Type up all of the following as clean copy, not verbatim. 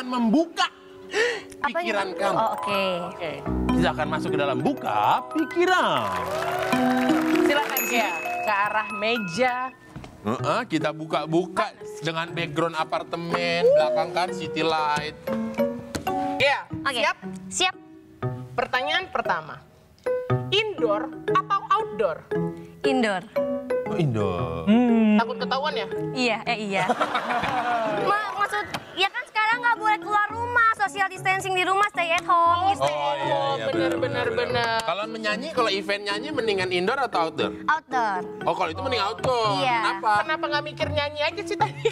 akan membuka pikiran kamu. Oh, Oke. Silahkan masuk ke dalam buka pikiran. Silahkan ya ke arah meja. Kita buka-buka dengan background apartemen, belakang kan city light. Ya, siap. Pertanyaan pertama, indoor atau outdoor? Indoor. Oh, indoor. Takut ketahuan ya? Iya. Maksud, ya kan sekarang nggak boleh keluar rumah, social distancing di rumah, stay at home. Oh, iya, bener. Kalau menyanyi, kalau event nyanyi mendingan indoor atau outdoor? Outdoor. Oh, kalau itu mending outdoor. Iya. Kenapa nggak mikir nyanyi aja sih tadi?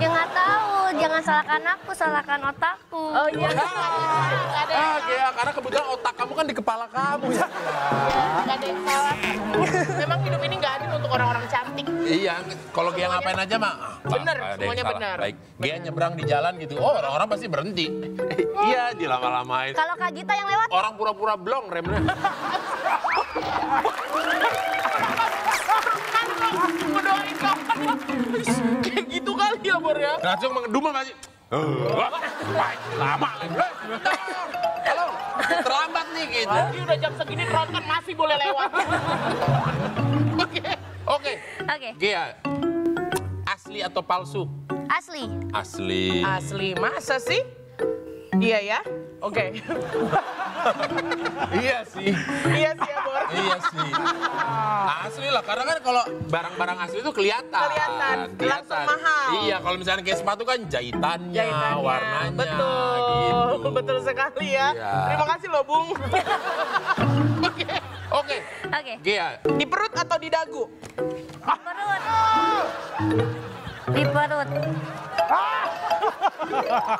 Ya nggak tahu, jangan salahkan aku, salahkan otakku. Oh iya. Ada, karena kebetulan otak kamu kan di kepala kamu ya. Nggak ada yang salah. Memang hidup ini nggak adil untuk orang-orang cantik. Iya, kalau dia ngapain aja mah. Bener, semuanya bener. Baik, dia nyebrang di jalan gitu. Oh, orang-orang pasti berhenti. Iya, dilama-lamain. Kalau Kak Gita yang lewat? Orang pura-pura blong remnya. Kayak gitu kali ya, Bor ya. Langsung mengedumel masih. Lama lagi. Halo, terlambat nih gitu. Lagi udah jam segini tronton masih boleh lewat. Oke. Gia, asli atau palsu? Asli. Masa sih? Iya ya? Oke. Iya sih ya, Bor. Iya sih. Asli lah, karena kan kalau barang-barang asli itu kelihatan. Langsung mahal. Iya, kalau misalnya kayak sepatu kan jahitannya, warnanya. Betul. Betul sekali ya. Terima kasih loh, Bung. Oke. Gia, di perut atau di dagu? Di perut.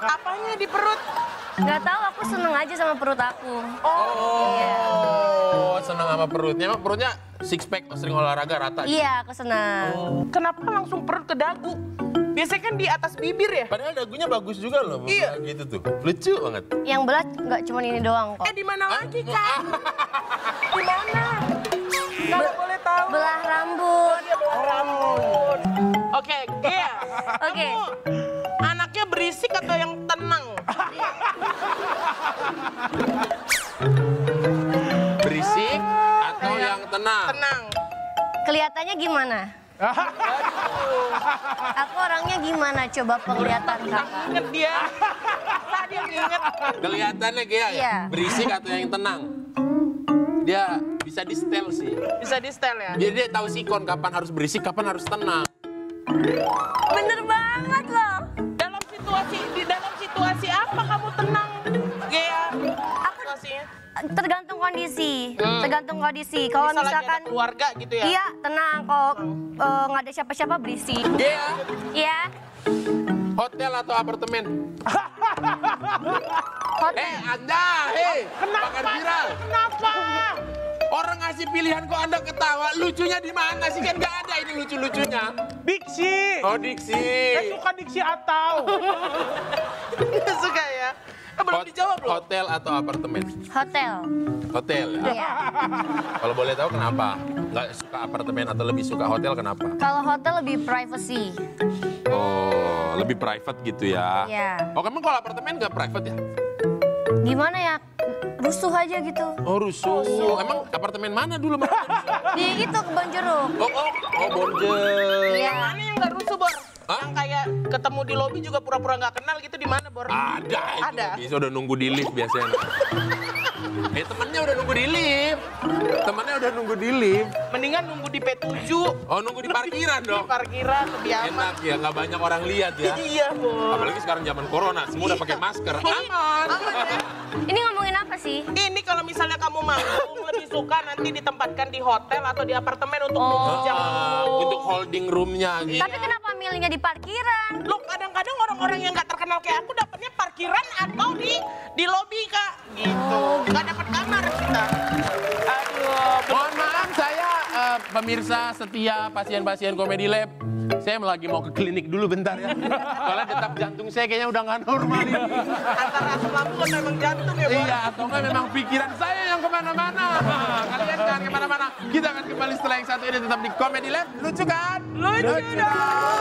Apanya di perut? Nggak tahu, aku seneng aja sama perut aku. Seneng sama perutnya. Emang perutnya six pack, sering olahraga rata? Iya, aku seneng. Kenapa langsung perut ke dagu? Biasanya kan di atas bibir ya? Padahal dagunya bagus juga loh. Iya. Gitu tuh, lucu banget. Yang belah nggak cuma ini doang kok. Di mana lagi, Kak? Di mana? Kalau boleh tahu. Belah rambut. Belah rambut. Oke. Oke. Anaknya berisik atau yang tenang? Berisik atau yang tenang? Tenang. Kelihatannya gimana? Aku orangnya gimana? Coba penglihatan kamu. Ingat dia. Tadi ingat. Kelihatannya kayak berisik atau yang tenang? Dia bisa di setel sih. Bisa di setel ya? Jadi dia tahu sikon kapan harus berisik, kapan harus tenang. Bener banget loh. Dalam situasi apa kamu tenang, Gia? Tergantung kondisi. Kalau misalkan keluarga gitu ya? Iya, tenang. Kalau nggak ada siapa-siapa berisik. Iya. Hotel atau apartemen? Hotel. Anda, Kenapa? Orang ngasih pilihan kok Anda ketawa, lucunya di mana sih? Kan nggak ada ini lucu-lucunya. Diksi. Oh, diksi. Saya suka diksi atau. Suka ya? Belum dijawab loh. Hotel atau apartemen? Hotel. Iya. Kalau boleh tahu kenapa? Nggak suka apartemen atau lebih suka hotel kenapa? Kalau hotel lebih privacy. Oh, lebih private gitu ya? Iya. Oh, emang kalau apartemen nggak private ya? Gimana ya? Rusuh aja gitu. Oh, rusuh. Emang apartemen mana dulu? Di itu, ke Bonjeruk. Oh, Bonjeruk. Iya. Mana yang nggak rusuh, Bor? Yang kayak ketemu di lobi juga pura-pura nggak kenal gitu di mana, Bor? Ada. Bisa udah nunggu di lift biasanya. Temennya udah nunggu di lift. Mendingan nunggu di P7. Oh, nunggu di parkiran dong. Di parkiran lebih aman. Enak ya, nggak banyak orang lihat ya. Iya, Bor. Apalagi sekarang zaman corona, semua udah pakai masker. Aman. Ini ngomongin apa sih? Ini kalau misalnya kamu mau lebih suka nanti ditempatkan di hotel atau di apartemen untuk jam untuk holding roomnya gitu. Tapi kenapa milihnya di parkiran? Loh, kadang-kadang orang-orang yang nggak terkenal kayak aku dapatnya parkiran atau di lobi, Kak. Gitu. Nggak dapat kamar kita. Aduh. Mohon maaf saya pemirsa setia pasien-pasien Comedy Lab. Saya lagi mau ke klinik dulu bentar ya. Soalnya detak jantung saya kayaknya udah nggak normal ini. Antara asam lambung kan memang jantung ya, Bor? Iya, atau nggak memang pikiran saya yang kemana-mana. Kalian jangan kemana-mana. Kita akan kembali setelah yang satu ini tetap di Comedy Lab. Lucu kan? Lucu dong!